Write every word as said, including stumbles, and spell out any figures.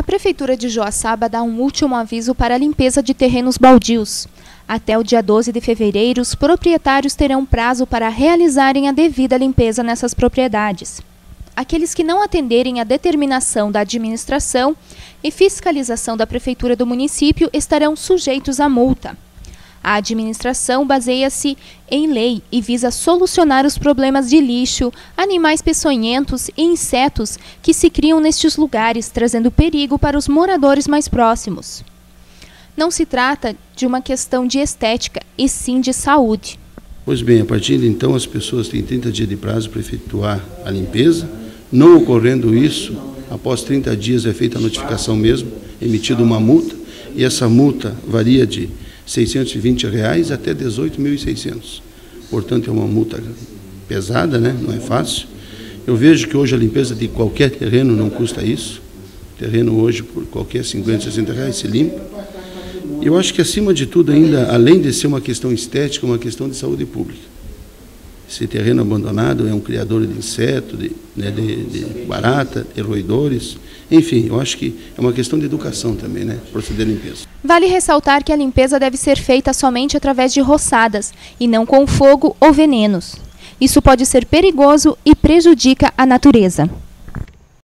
A Prefeitura de Joaçaba dá um último aviso para a limpeza de terrenos baldios. Até o dia doze de fevereiro, os proprietários terão prazo para realizarem a devida limpeza nessas propriedades. Aqueles que não atenderem à determinação da administração e fiscalização da Prefeitura do município estarão sujeitos à multa. A administração baseia-se em lei e visa solucionar os problemas de lixo, animais peçonhentos e insetos que se criam nestes lugares, trazendo perigo para os moradores mais próximos. Não se trata de uma questão de estética, e sim de saúde. Pois bem, a partir de então as pessoas têm trinta dias de prazo para efetuar a limpeza. Não ocorrendo isso, após trinta dias é feita a notificação mesmo, emitida uma multa, e essa multa varia de seiscentos e vinte reais até dezoito mil e seiscentos reais. Portanto, é uma multa pesada, né? Não é fácil. Eu vejo que hoje a limpeza de qualquer terreno não custa isso. O terreno hoje, por qualquer cinquenta, sessenta reais, se limpa. Eu acho que, acima de tudo, ainda, além de ser uma questão estética, uma questão de saúde pública. Esse terreno abandonado é um criador de inseto, de, né, de, de barata, de roedores. Enfim, eu acho que é uma questão de educação também, né? Proceder à limpeza. Vale ressaltar que a limpeza deve ser feita somente através de roçadas e não com fogo ou venenos. Isso pode ser perigoso e prejudica a natureza.